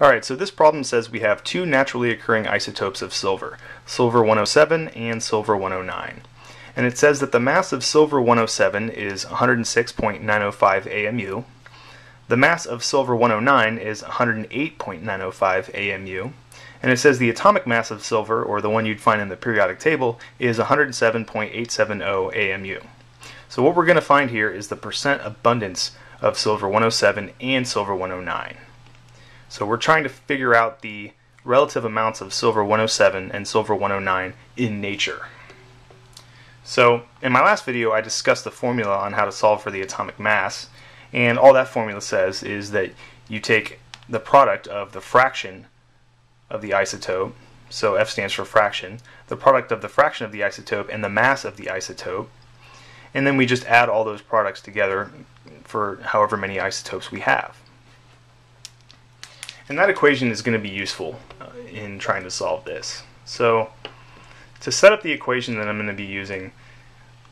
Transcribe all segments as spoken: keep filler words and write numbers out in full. Alright, so this problem says we have two naturally occurring isotopes of silver, silver one oh seven and silver one oh nine. And it says that the mass of silver one oh seven is one hundred six point nine oh five A M U, the mass of silver one oh nine is one hundred eight point nine oh five A M U, and it says the atomic mass of silver, or the one you'd find in the periodic table, is one hundred seven point eight seven zero A M U. So what we're going to find here is the percent abundance of silver one oh seven and silver one oh nine. So we're trying to figure out the relative amounts of silver one oh seven and silver one oh nine in nature. So in my last video I discussed the formula on how to solve for the atomic mass, and all that formula says is that you take the product of the fraction of the isotope, so F stands for fraction, the product of the fraction of the isotope and the mass of the isotope, and then we just add all those products together for however many isotopes we have. And that equation is going to be useful in trying to solve this. So to set up the equation that I'm going to be using,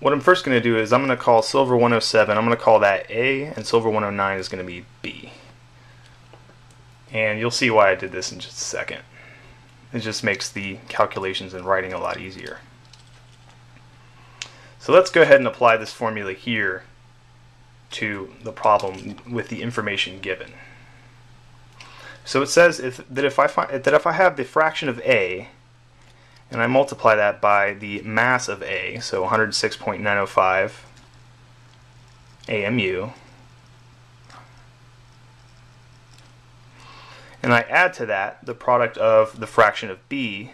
what I'm first going to do is I'm going to call silver one oh seven, I'm going to call that A, and silver one oh nine is going to be B. And you'll see why I did this in just a second. It just makes the calculations and writing a lot easier. So let's go ahead and apply this formula here to the problem with the information given. So it says if, that, if I find, that if I have the fraction of A and I multiply that by the mass of A, so one hundred six point nine oh five A M U, and I add to that the product of the fraction of B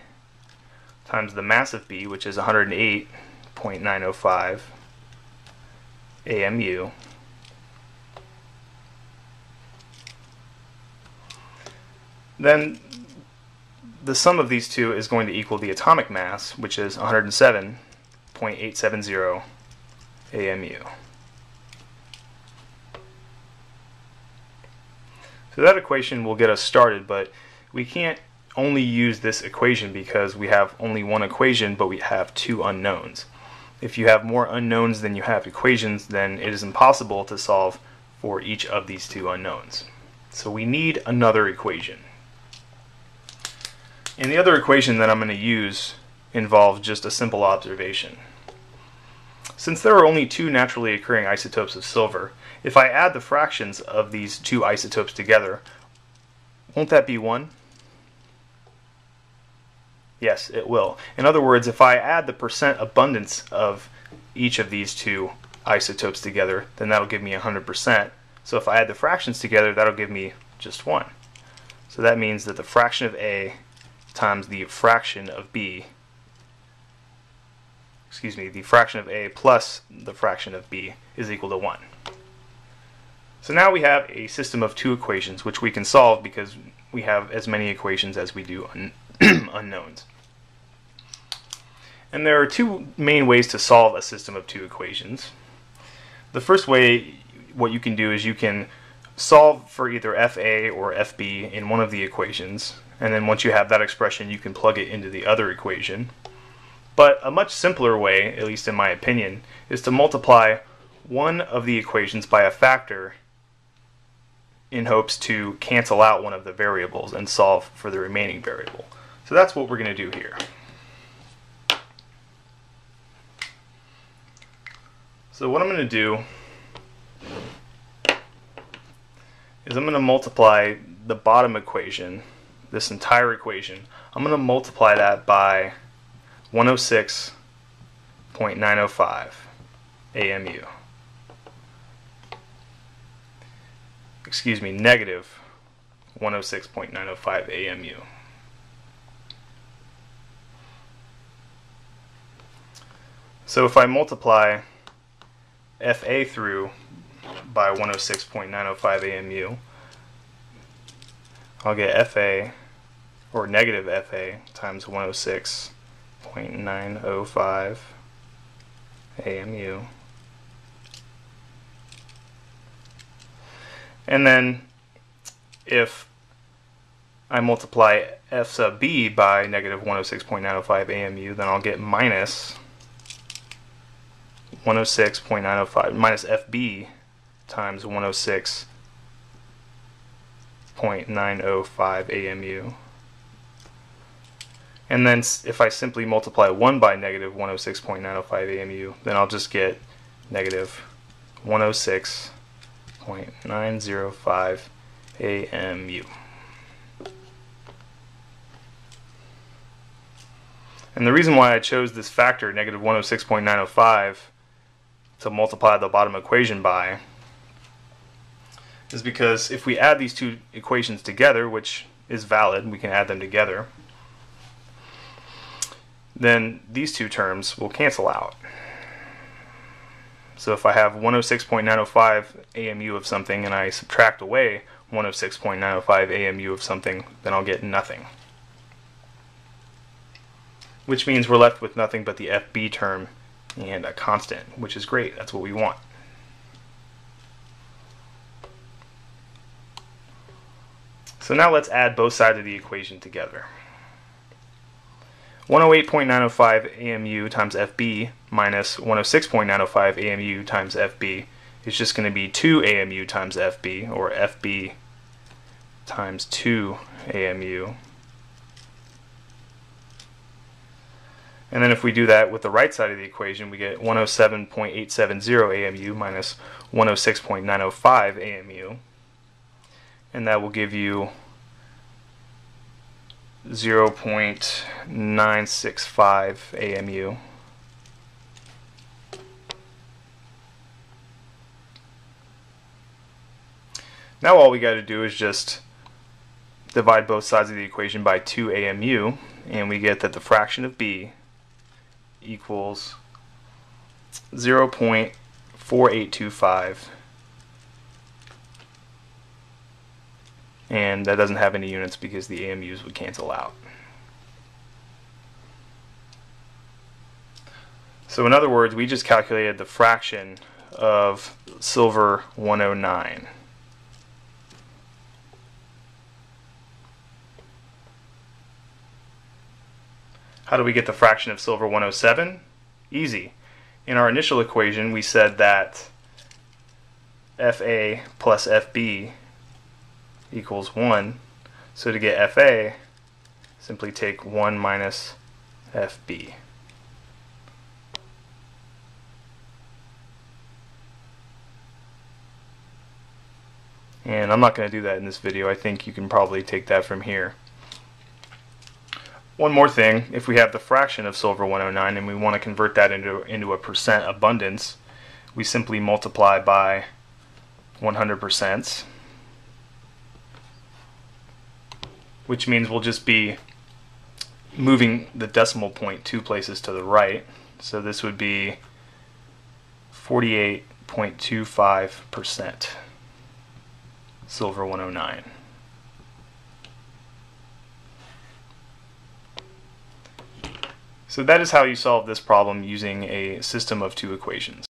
times the mass of B, which is one hundred eight point nine oh five A M U, then the sum of these two is going to equal the atomic mass, which is one hundred seven point eight seven zero A M U. So that equation will get us started, but we can't only use this equation because we have only one equation, but we have two unknowns. If you have more unknowns than you have equations, then it is impossible to solve for each of these two unknowns. So we need another equation. And the other equation that I'm going to use involves just a simple observation. Since there are only two naturally occurring isotopes of silver, if I add the fractions of these two isotopes together, won't that be one? Yes, it will. In other words, if I add the percent abundance of each of these two isotopes together, then that'll give me one hundred percent. So if I add the fractions together, that'll give me just one. So that means that the fraction of A times the fraction of B, excuse me, the fraction of A plus the fraction of B is equal to one. So now we have a system of two equations which we can solve because we have as many equations as we do un unknowns. And there are two main ways to solve a system of two equations. The first way, what you can do is you can solve for either F A or F B in one of the equations, and then once you have that expression you can plug it into the other equation. But a much simpler way, at least in my opinion, is to multiply one of the equations by a factor in hopes to cancel out one of the variables and solve for the remaining variable. So that's what we're going to do here. So what I'm going to do is I'm going to multiply the bottom equation, this entire equation, I'm going to multiply that by one hundred six point nine oh five A M U. Excuse me, negative one hundred six point nine oh five A M U. So if I multiply F A through by one hundred six point nine oh five A M U, I'll get F A, or negative F A, times one hundred six point nine oh five A M U. And then if I multiply F sub B by negative one hundred six point nine oh five A M U, then I'll get minus one hundred six point nine oh five, minus F B times one hundred six zero point nine zero five A M U. And then if I simply multiply one by negative one hundred six point nine zero five A M U, then I'll just get negative one hundred six point nine zero five A M U. And the reason why I chose this factor, negative one hundred six point nine zero five, to multiply the bottom equation by is because if we add these two equations together, which is valid, we can add them together, then these two terms will cancel out. So if I have one hundred six point nine zero five A M U of something and I subtract away one hundred six point nine zero five A M U of something, then I'll get nothing. Which means we're left with nothing but the F B term and a constant, which is great. That's what we want. So now let's add both sides of the equation together. one hundred eight point nine zero five A M U times F B minus one hundred six point nine zero five A M U times F B is just going to be two A M U times F B, or F B times two A M U. And then if we do that with the right side of the equation, we get one hundred seven point eight seven zero A M U minus one hundred six point nine zero five A M U. And that will give you zero point nine six five A M U. Now all we got to do is just divide both sides of the equation by two A M U, and we get that the fraction of B equals zero point four eight two five, and that doesn't have any units because the A M Us would cancel out. So in other words, we just calculated the fraction of silver one oh nine. How do we get the fraction of silver one oh seven? Easy. In our initial equation, we said that F A plus F B equals one. So to get F A, simply take one minus F B. And I'm not going to do that in this video. I think you can probably take that from here. One more thing, if we have the fraction of silver one oh nine and we want to convert that into, into a percent abundance, we simply multiply by one hundred percent, which means we'll just be moving the decimal point two places to the right. So this would be forty-eight point two five percent silver one oh nine. So that is how you solve this problem using a system of two equations.